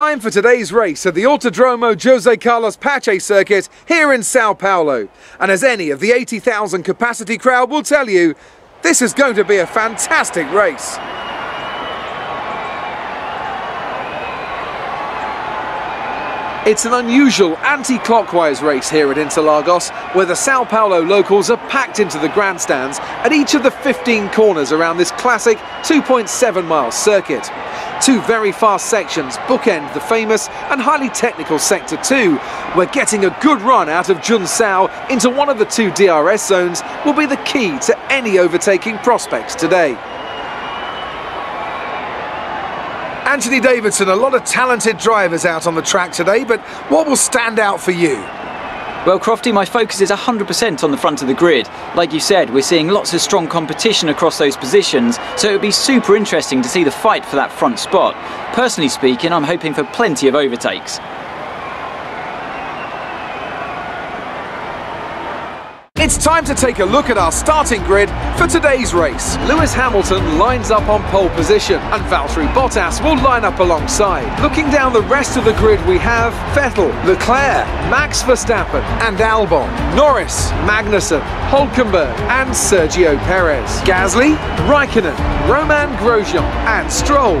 Time for today's race at the Autodromo Jose Carlos Pace circuit here in Sao Paulo. And as any of the 80,000 capacity crowd will tell you, this is going to be a fantastic race. It's an unusual anti-clockwise race here at Interlagos, where the Sao Paulo locals are packed into the grandstands at each of the 15 corners around this classic 2.7-mile circuit. Two very fast sections bookend the famous and highly technical Sector 2, where getting a good run out of Juncao into one of the two DRS zones will be the key to any overtaking prospects today. Anthony Davidson, a lot of talented drivers out on the track today, but what will stand out for you? Well, Crofty, my focus is 100% on the front of the grid. Like you said, we're seeing lots of strong competition across those positions, so it'll be super interesting to see the fight for that front spot. Personally speaking, I'm hoping for plenty of overtakes. It's time to take a look at our starting grid for today's race. Lewis Hamilton lines up on pole position and Valtteri Bottas will line up alongside. Looking down the rest of the grid we have Vettel, Leclerc, Max Verstappen and Albon, Norris, Magnussen, Holkenberg and Sergio Perez, Gasly, Raikkonen, Roman Grosjean and Stroll,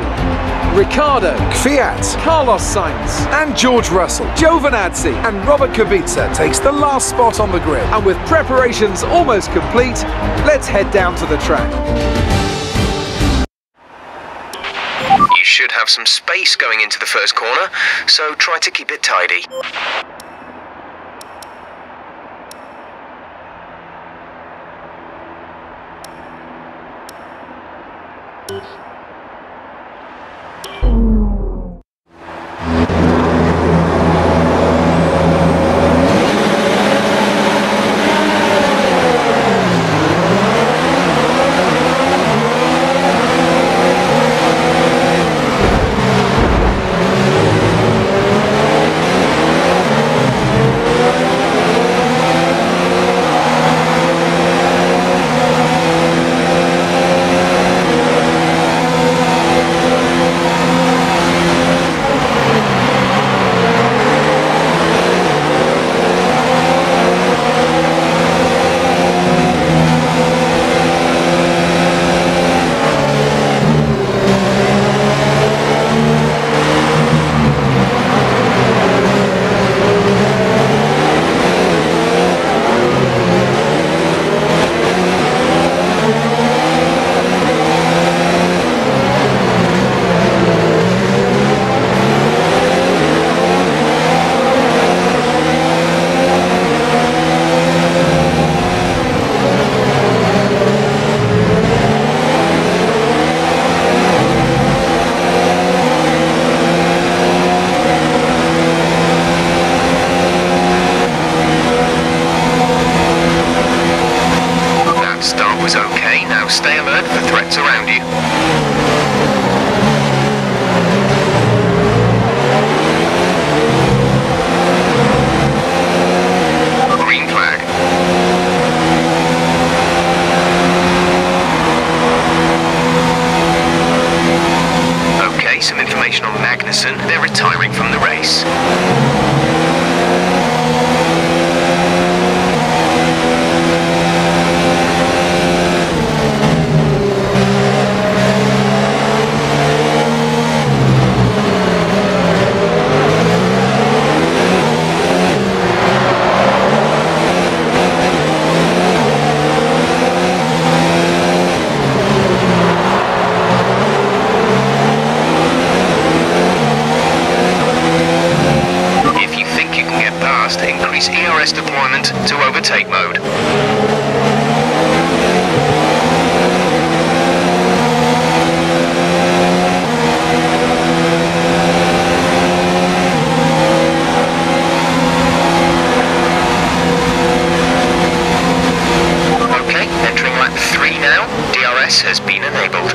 Ricciardo, Fiat, Carlos Sainz and George Russell. Giovinazzi and Robert Kubica takes the last spot on the grid, and with preparations almost complete, let's head down to the track. You should have some space going into the first corner, so try to keep it tidy. Stay alert for threats around you. Green flag. Okay, some information on Magnussen. They're retiring from the race. Increase ERS deployment to overtake mode. Okay, entering lap 3 now. DRS has been enabled.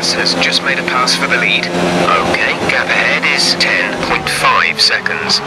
Bottas has just made a pass for the lead. Okay, gap ahead is 10.5 seconds.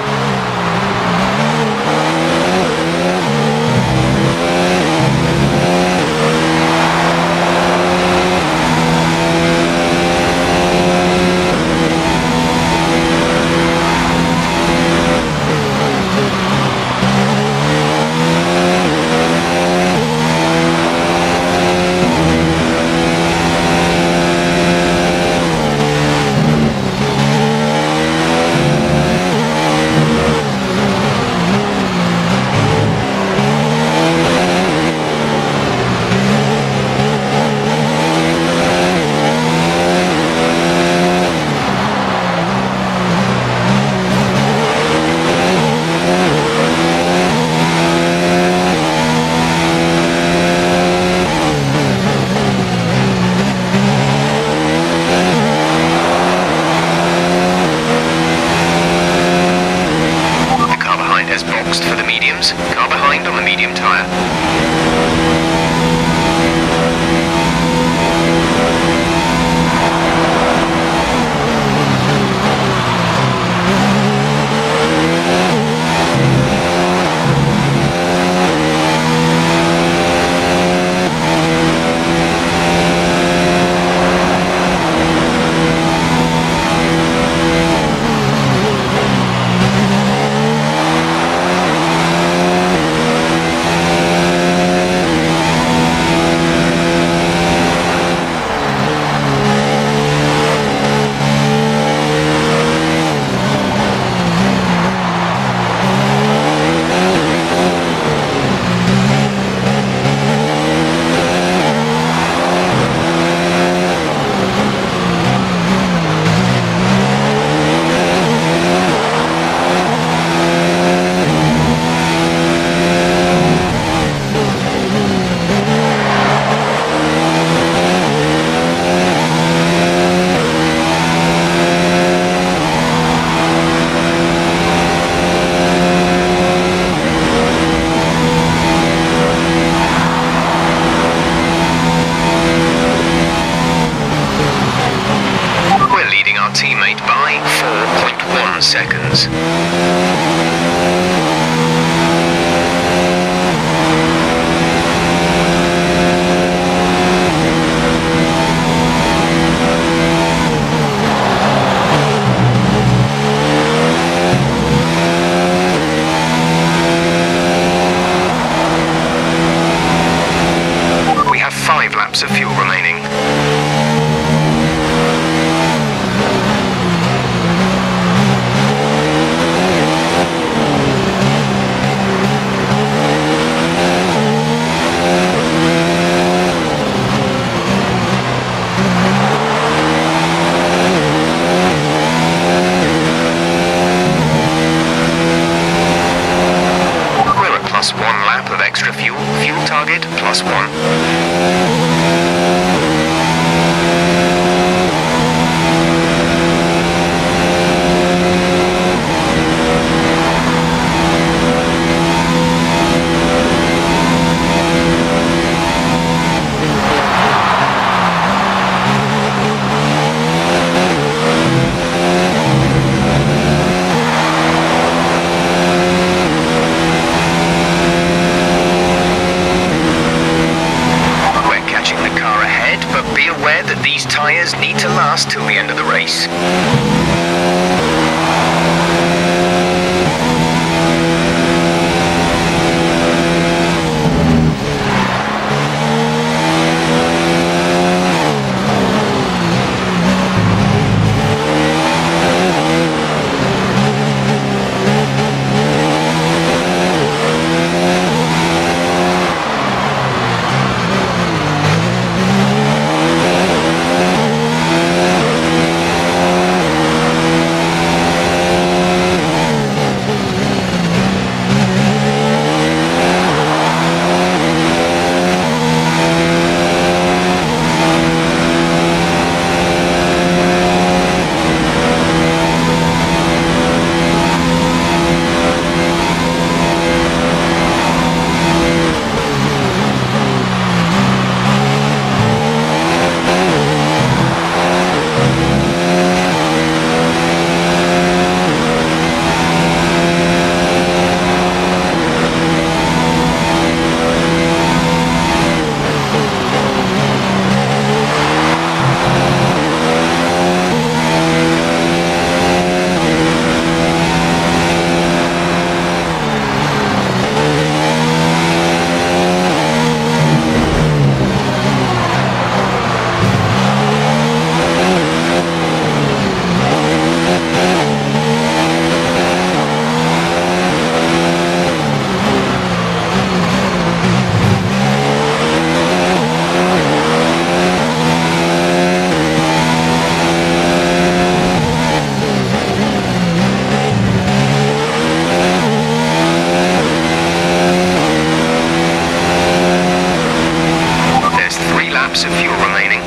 laps of fuel remaining.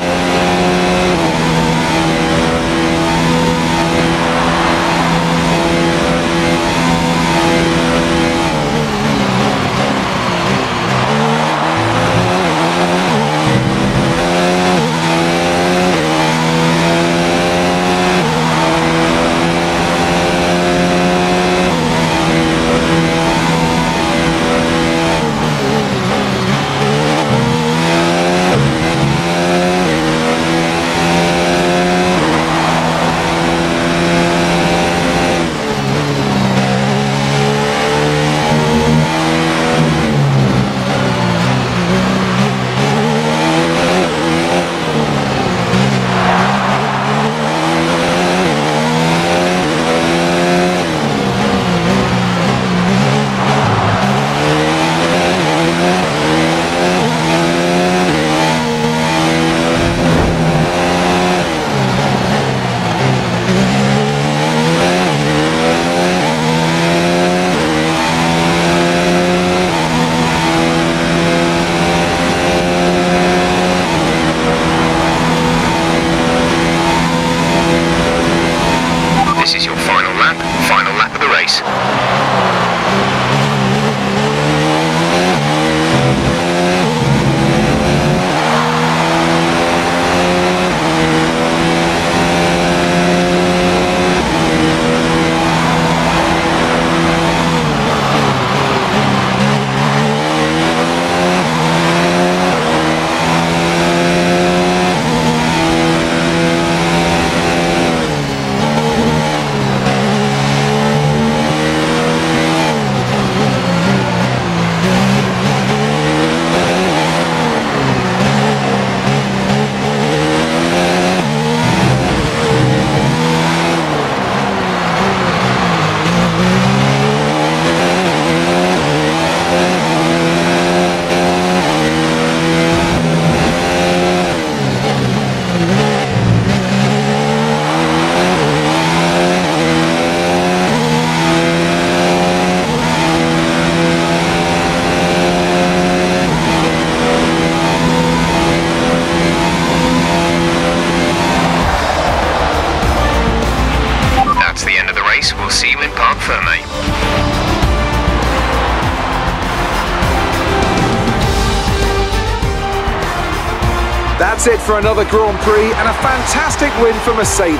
That's it for another Grand Prix and a fantastic win for Mercedes.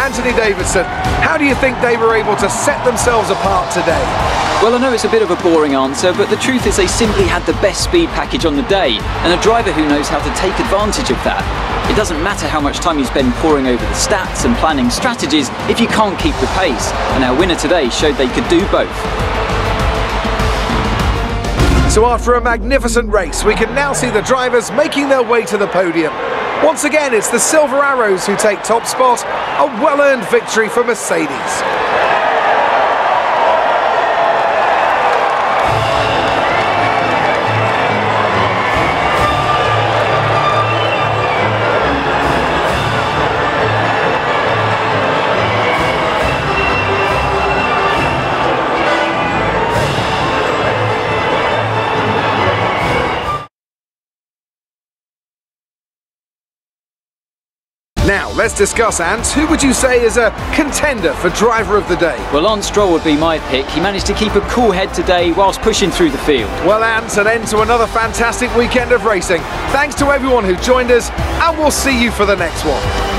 Anthony Davidson, how do you think they were able to set themselves apart today? Well, I know it's a bit of a boring answer, but the truth is they simply had the best speed package on the day and a driver who knows how to take advantage of that. It doesn't matter how much time you spend poring over the stats and planning strategies if you can't keep the pace, and our winner today showed they could do both. So after a magnificent race, we can now see the drivers making their way to the podium. Once again, it's the Silver Arrows who take top spot, a well-earned victory for Mercedes. Now, let's discuss, Ant. Who would you say is a contender for driver of the day? Well, Lance Stroll would be my pick. He managed to keep a cool head today whilst pushing through the field. Well, Ant, an end to another fantastic weekend of racing. Thanks to everyone who joined us, and we'll see you for the next one.